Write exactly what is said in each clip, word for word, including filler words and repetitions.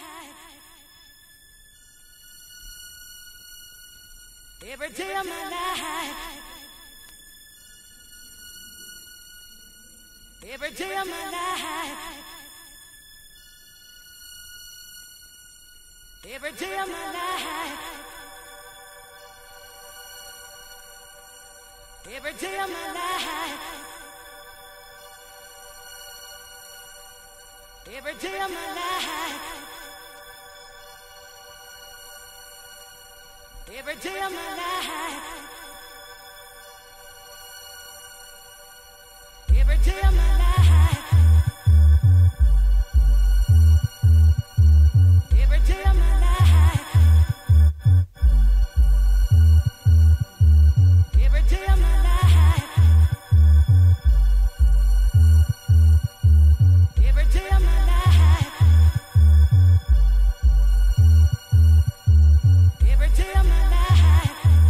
life, every day of my life, every day of my life, every day of my life, every day of my life. Every day of my life, every day of my life, every day of my life, every day of my life, every day of my life. Every day of my life.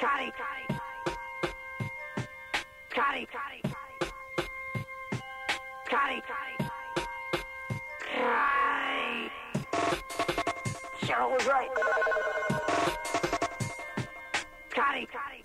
Got it, got it, got it, got it, got it, got was right. Got it, got it, got it.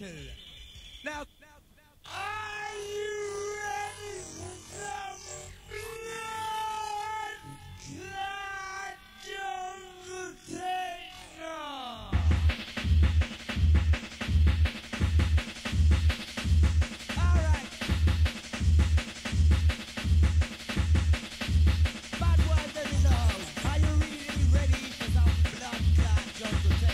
battle. Now, are you ready for some blood clot confrontation?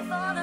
For the